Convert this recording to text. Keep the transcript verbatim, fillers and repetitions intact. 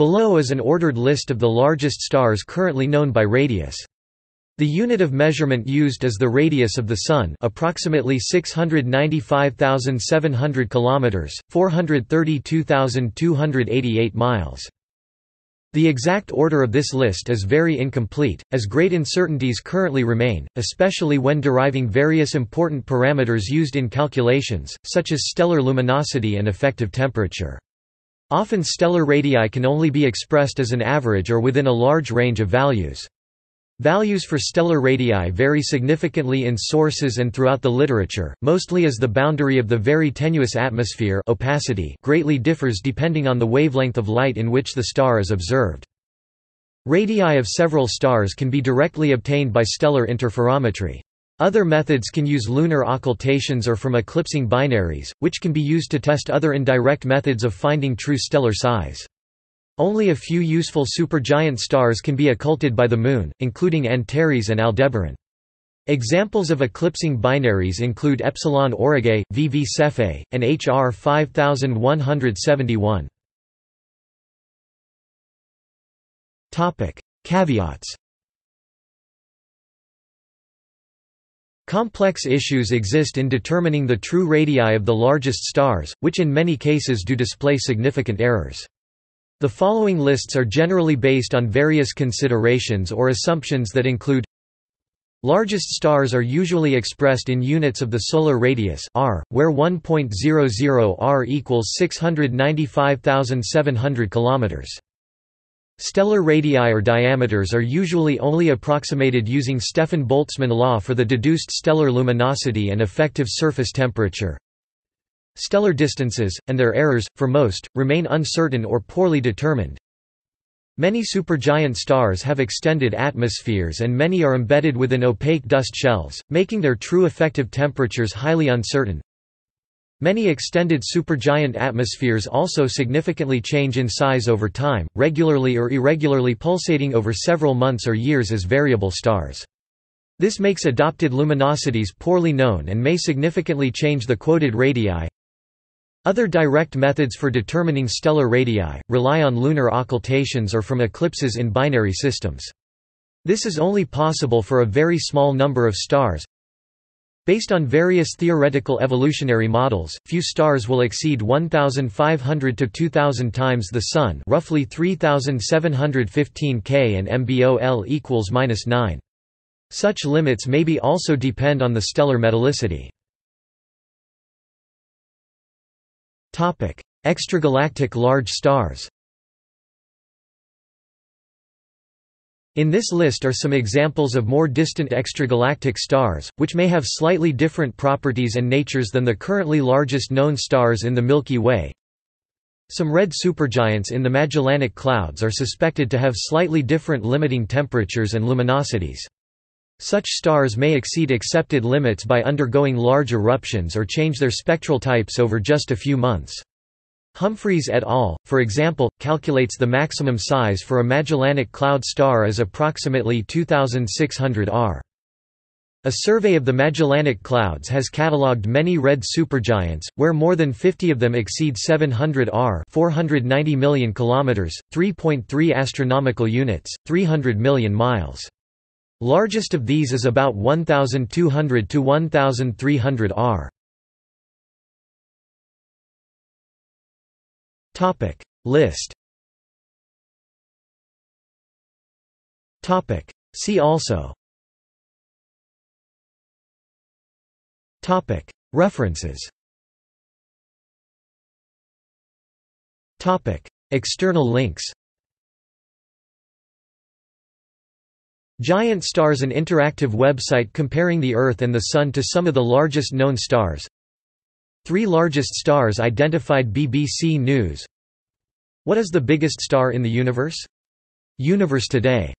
Below is an ordered list of the largest stars currently known by radius. The unit of measurement used is the radius of the Sun, approximately six hundred ninety-five thousand seven hundred kilometers, four hundred thirty-two thousand two hundred eighty-eight miles. The exact order of this list is very incomplete, as great uncertainties currently remain, especially when deriving various important parameters used in calculations, such as stellar luminosity and effective temperature. Often stellar radii can only be expressed as an average or within a large range of values. Values for stellar radii vary significantly in sources and throughout the literature, mostly as the boundary of the very tenuous atmosphere opacity greatly differs depending on the wavelength of light in which the star is observed. Radii of several stars can be directly obtained by stellar interferometry. Other methods can use lunar occultations or from eclipsing binaries, which can be used to test other indirect methods of finding true stellar size. Only a few useful supergiant stars can be occulted by the Moon, including Antares and Aldebaran. Examples of eclipsing binaries include Epsilon Aurigae, V V Cephei, and H R five thousand one hundred seventy-one. Topic: Caveats. Complex issues exist in determining the true radii of the largest stars, which in many cases do display significant errors. The following lists are generally based on various considerations or assumptions that include: largest stars are usually expressed in units of the solar radius R, where one point zero zero R equals six hundred ninety-five thousand seven hundred kilometers. Stellar radii or diameters are usually only approximated using Stefan-Boltzmann law for the deduced stellar luminosity and effective surface temperature. Stellar distances, and their errors, for most, remain uncertain or poorly determined. Many supergiant stars have extended atmospheres and many are embedded within opaque dust shells, making their true effective temperatures highly uncertain. Many extended supergiant atmospheres also significantly change in size over time, regularly or irregularly pulsating over several months or years as variable stars. This makes adopted luminosities poorly known and may significantly change the quoted radii. Other direct methods for determining stellar radii rely on lunar occultations or from eclipses in binary systems. This is only possible for a very small number of stars. Based on various theoretical evolutionary models, few stars will exceed one thousand five hundred to two thousand times the Sun, roughly three thousand seven hundred fifteen K, and M B O L equals minus nine. Such limits may be also depend on the stellar metallicity. Topic: Extragalactic large stars. In this list are some examples of more distant extragalactic stars, which may have slightly different properties and natures than the currently largest known stars in the Milky Way. Some red supergiants in the Magellanic Clouds are suspected to have slightly different limiting temperatures and luminosities. Such stars may exceed accepted limits by undergoing large eruptions or change their spectral types over just a few months. Humphreys et al., for example, calculates the maximum size for a Magellanic Cloud star as approximately two thousand six hundred R. A survey of the Magellanic Clouds has catalogued many red supergiants, where more than fifty of them exceed seven hundred R, four hundred ninety million kilometers, three point three astronomical units, three hundred million miles. Largest of these is about one thousand two hundred to one thousand three hundred R. Topic: List. Topic: See also. Topic: References. Topic: External links. Giant stars, an interactive website comparing the Earth and the Sun to some of the largest known stars. Three largest stars identified, B B C News. What is the biggest star in the universe? Universe Today.